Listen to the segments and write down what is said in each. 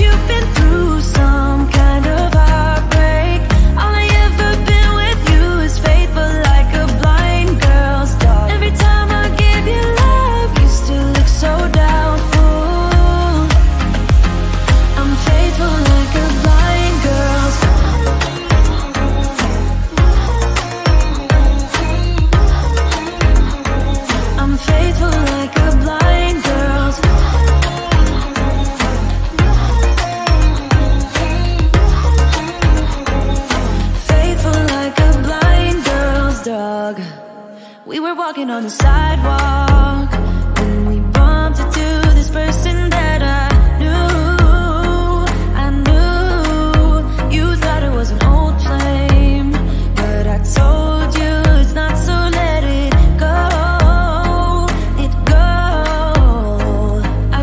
you've been through some kind of heartbreak. were walking on the sidewalk and we bumped into this person that I knew. You thought it was an old flame, but I told you it's not, so let it go, it go. I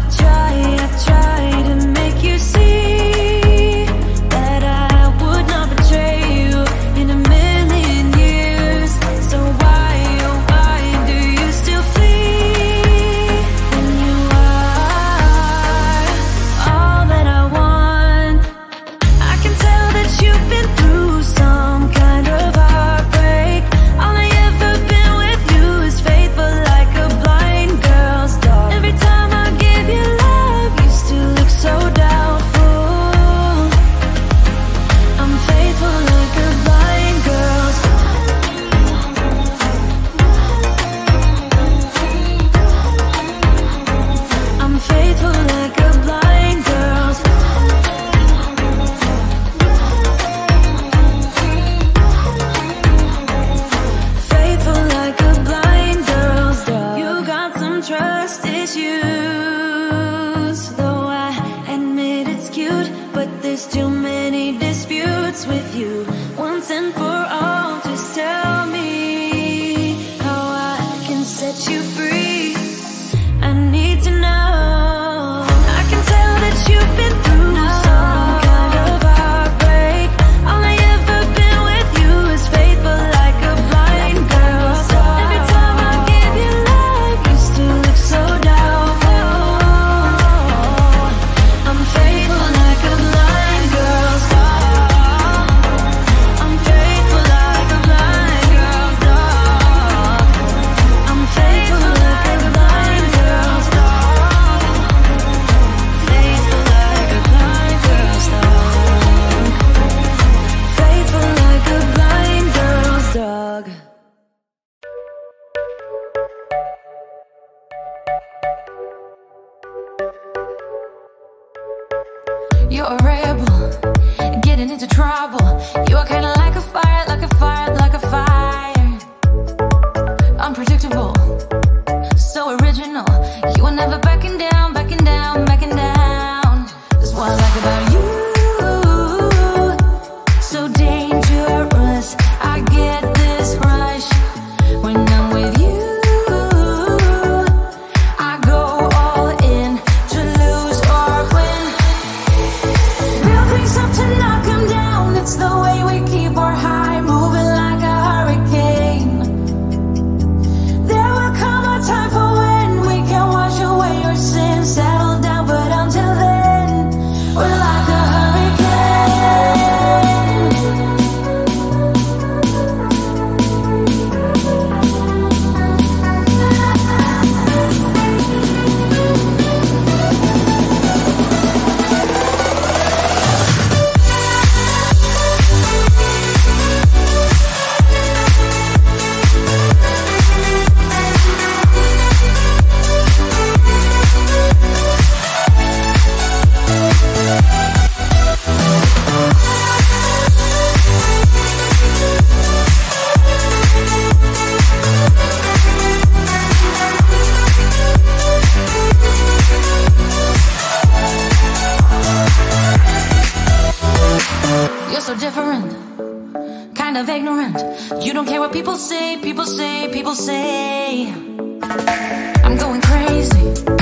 try to make you see that I would not betray you in a million years. So why, oh why, do you still flee when you are all that I want? I can tell that you've been through some kind of heartbreak. All I ever been with you is faithful like a blind girl's dog. Every time I give you love, you still look so doubtful. I'm faithful like a blind girl's dog. I'm faithful like a blind girl's. Faithful like a blind girl's dog. You got some trust issues, though I admit it's cute, but there's too many disputes with you. Once and for all, just tell me how I can set you free. I need to know. I can tell that you've been through some kind of heartbreak. All I ever been with you is faithful like a blind girl's dog. Every time I give you love, you still look so doubtful. I'm faithful like a blind girl's dog. I'm faithful like a blind girl's dog. I'm faithful like a blind girl's dog. Faithful like a blind girl's dog. Faithful like a blind girl's dog. You're a rebel, getting into trouble. You are kinda like a fire, like a fire, like a fire. Unpredictable, so original. You are never backing down, backing down, backing down. That's what I like about you. So dangerous, I get this rush when I'm with you. I go all in to lose or win. Build things up to knock 'em down. It's the way we keep our high, moving like a hurricane. There will come a time for when we can wash away your sins, settle down, but until then, we're like a hurricane. You're so different, kind of ignorant. You don't care what people say, people say, people say. I'm going crazy.